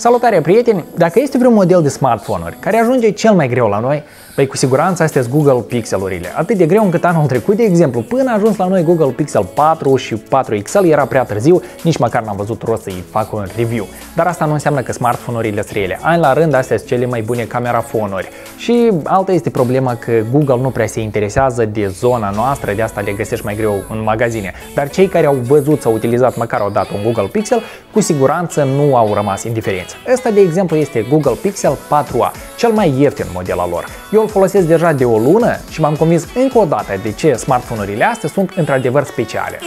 Salutare, prieteni! Dacă este vreun model de smartphone-uri care ajunge cel mai greu la noi, păi cu siguranță astea sunt Google Pixel-urile. Atât de greu încât anul trecut, de exemplu, până a ajuns la noi Google Pixel 4 și 4XL era prea târziu, nici măcar n-am văzut rost să-i fac un review. Dar asta nu înseamnă că smartphone-urile sunt rele. An la rând, astea sunt cele mai bune camerafonuri. Și alta este problema că Google nu prea se interesează de zona noastră, de asta le găsești mai greu în magazine. Dar cei care au văzut sau utilizat măcar o dată un Google Pixel, cu siguranță nu au rămas indiferenți. Ăsta, de exemplu, este Google Pixel 4a, cel mai ieftin model al lor. Eu îl folosesc deja de o lună și m-am convins încă o dată de ce smartphone-urile astea sunt într-adevăr speciale.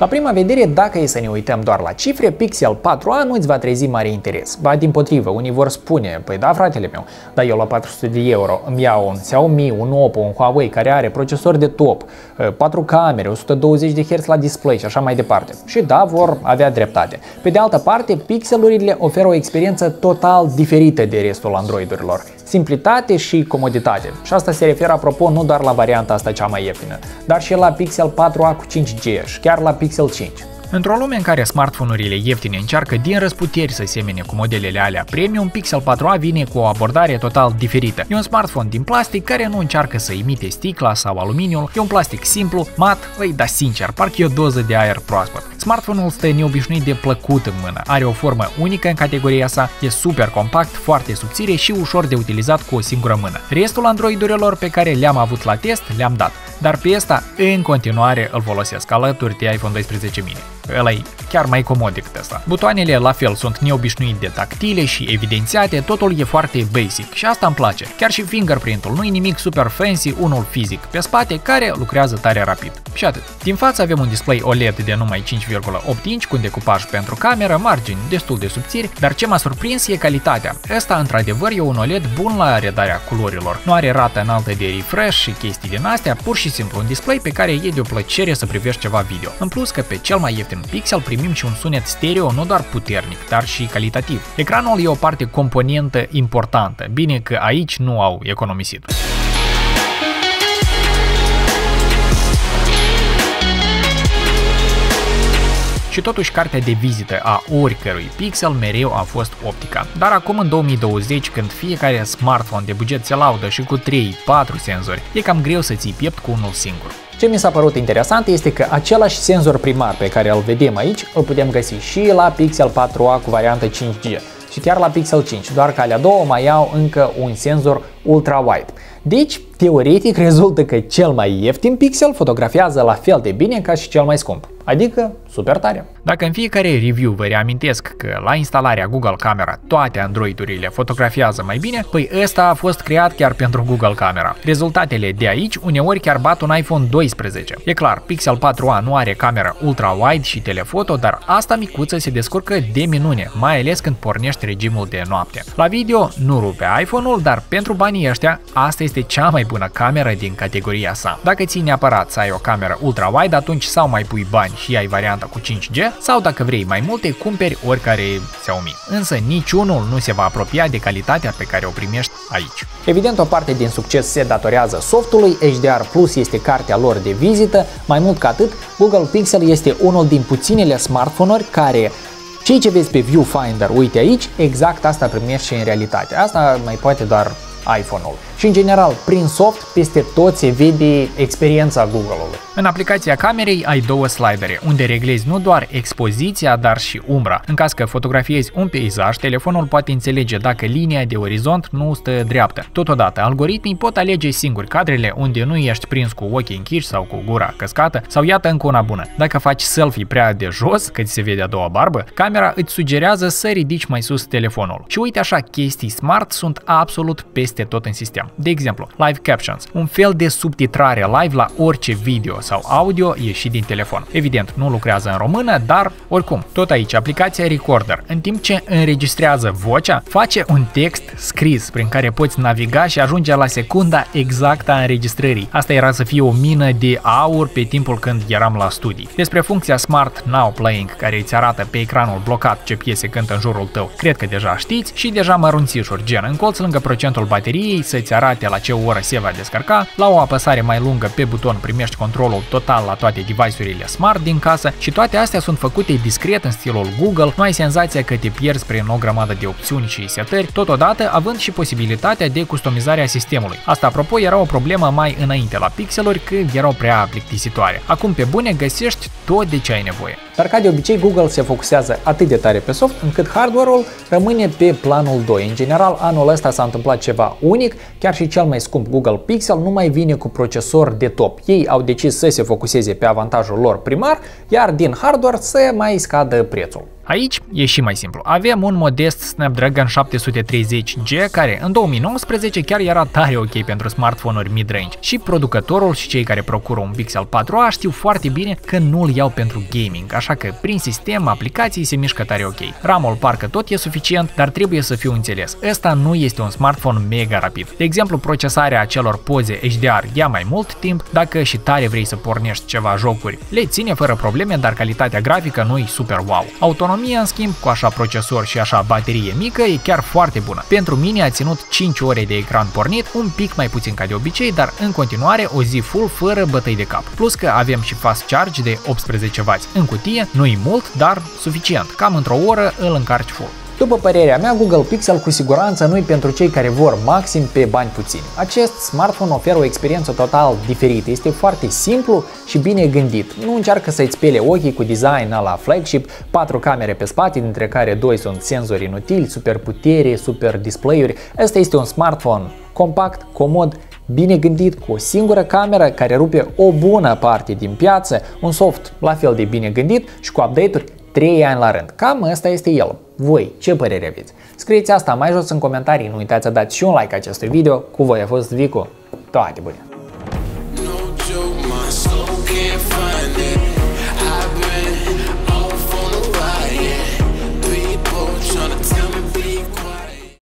La prima vedere, dacă e să ne uităm doar la cifre, Pixel 4a nu îți va trezi mare interes. Ba dimpotrivă, unii vor spune, păi da, fratele meu, dar eu la 400 de euro îmi iau un Xiaomi, un Oppo, un Huawei care are procesor de top, 4 camere, 120 de Hz la display și așa mai departe. Și da, vor avea dreptate. Pe de altă parte, Pixelurile oferă o experiență total diferită de restul Androidurilor. Simplitate și comoditate. Și asta se referă, apropo, nu doar la varianta asta cea mai ieftină, dar și la Pixel 4a cu 5G și chiar la Pixel 5. Într-o lume în care smartphone-urile ieftine încearcă din răsputeri să semene cu modelele alea premium, Pixel 4a vine cu o abordare total diferită. E un smartphone din plastic care nu încearcă să imite sticla sau aluminiul, e un plastic simplu, mat, dar sincer, parcă e o doză de aer proaspăt. Smartphone-ul stă neobișnuit de plăcut în mână, are o formă unică în categoria sa, e super compact, foarte subțire și ușor de utilizat cu o singură mână. Restul Android-urilor pe care le-am avut la test le-am dat, dar pe ăsta în continuare îl folosesc alături de iPhone 12 mini. Ăla e chiar mai comod decât ăsta. Butoanele la fel sunt neobișnuit de tactile și evidențiate, totul e foarte basic și asta îmi place. Chiar și fingerprint-ul nu e nimic super fancy, unul fizic pe spate care lucrează tare rapid. Și atât. Din față avem un display OLED de numai 5,8 inch cu un decupaj pentru cameră, margini destul de subțiri, dar ce m-a surprins e calitatea. Ăsta într-adevăr e un OLED bun la redarea culorilor. Nu are rată înaltă de refresh și chestii din astea, pur și simplu un display pe care e de o plăcere să privești ceva video. În plus că pe cel mai ieftin Pixel primim și un sunet stereo nu doar puternic, dar și calitativ. Ecranul e o parte componentă importantă, bine că aici nu au economisit. Și totuși cartea de vizită a oricărui Pixel mereu a fost optica. Dar acum în 2020, când fiecare smartphone de buget se laudă și cu 3-4 senzori, e cam greu să ții piept cu unul singur. Ce mi s-a părut interesant este că același senzor primar pe care îl vedem aici, îl putem găsi și la Pixel 4a cu variantă 5G și chiar la Pixel 5, doar că alea două mai au încă un senzor ultra-wide. Deci, teoretic, rezultă că cel mai ieftin Pixel fotografiază la fel de bine ca și cel mai scump. Adică, super tare. Dacă în fiecare review vă reamintesc că la instalarea Google Camera toate Android-urile fotografiază mai bine, păi ăsta a fost creat chiar pentru Google Camera. Rezultatele de aici uneori chiar bat un iPhone 12. E clar, Pixel 4a nu are camera ultra-wide și telefoto, dar asta micuță se descurcă de minune, mai ales când pornești regimul de noapte. La video nu rupe iPhone-ul, dar pentru banii ăștia, asta este cea mai bună cameră din categoria sa. Dacă ții neapărat să ai o cameră ultra-wide, atunci sau mai pui bani și ai varianta cu 5G, sau dacă vrei mai multe, cumperi oricare Xiaomi. Însă niciunul nu se va apropia de calitatea pe care o primești aici. Evident, o parte din succes se datorează softului, HDR+ este cartea lor de vizită, mai mult ca atât, Google Pixel este unul din puținele smartphone-uri care cei ce vezi pe Viewfinder, uite aici, exact asta primești și în realitate. Asta mai poate doar iPhone-ul. Și în general, prin soft, peste tot se vede experiența Google-ului. În aplicația camerei ai două slidere, unde reglezi nu doar expoziția, dar și umbra. În caz că fotografiezi un peisaj, telefonul poate înțelege dacă linia de orizont nu stă dreaptă. Totodată, algoritmii pot alege singuri cadrele unde nu ești prins cu ochii închiși sau cu gura căscată, sau iată încă una bună. Dacă faci selfie prea de jos, că ți se vede a doua barbă, camera îți sugerează să ridici mai sus telefonul. Și uite așa, chestii smart sunt absolut peste peste tot în sistem. De exemplu, Live Captions, un fel de subtitrare live la orice video sau audio ieșit din telefon. Evident, nu lucrează în română, dar oricum, tot aici aplicația Recorder, în timp ce înregistrează vocea, face un text scris prin care poți naviga și ajunge la secunda exactă a înregistrării. Asta era să fie o mină de aur pe timpul când eram la studii. Despre funcția Smart Now Playing, care îți arată pe ecranul blocat ce piese cântă în jurul tău, cred că deja știți, și deja mărunțișuri, gen în colț lângă procentul bateriei să-ți arate la ce oră se va descărca, la o apăsare mai lungă pe buton primești controlul total la toate device-urile smart din casă și toate astea sunt făcute discret în stilul Google, nu ai senzația că te pierzi prin o grămadă de opțiuni și setări, totodată având și posibilitatea de customizare a sistemului. Asta, apropo, era o problemă mai înainte la Pixeluri când erau prea plictisitoare. Acum, pe bune, găsești tot de ce ai nevoie. Dar ca de obicei, Google se focusează atât de tare pe soft, încât hardware-ul rămâne pe planul 2. În general, anul ăsta s-a întâmplat ceva unic, chiar și cel mai scump Google Pixel nu mai vine cu procesor de top. Ei au decis să se focuseze pe avantajul lor primar, iar din hardware să mai scadă prețul. Aici e și mai simplu. Avem un modest Snapdragon 730G care în 2019 chiar era tare ok pentru smartphone-uri mid-range și producătorul și cei care procură un Pixel 4a știu foarte bine că nu-l iau pentru gaming, așa că prin sistem aplicații se mișcă tare ok. RAM-ul parcă tot e suficient, dar trebuie să fiu înțeles. Ăsta nu este un smartphone mega rapid. De exemplu, procesarea acelor poze HDR ia mai mult timp, dacă și tare vrei să pornești ceva jocuri. Le ține fără probleme, dar calitatea grafică nu e super wow. Autonomia, în schimb, cu așa procesor și așa baterie mică, e chiar foarte bună. Pentru mine a ținut 5 ore de ecran pornit, un pic mai puțin ca de obicei, dar în continuare o zi full fără bătăi de cap. Plus că avem și fast charge de 18W în cutie, nu-i mult, dar suficient. Cam într-o oră îl încarci full. După părerea mea, Google Pixel cu siguranță nu-i pentru cei care vor maxim pe bani puțini. Acest smartphone oferă o experiență total diferită, este foarte simplu și bine gândit. Nu încearcă să-ți spele ochii cu design ala flagship, 4 camere pe spate, dintre care 2 sunt senzori inutili, superputere, super display-uri. Asta este un smartphone compact, comod, bine gândit, cu o singură cameră care rupe o bună parte din piață, un soft la fel de bine gândit și cu update-uri 3 ani la rând. Cam ăsta este el. Voi, ce părere aveți? Scrieți asta mai jos în comentarii, nu uitați să dați și un like acestui video. Cu voi a fost Vicu. Toate bune!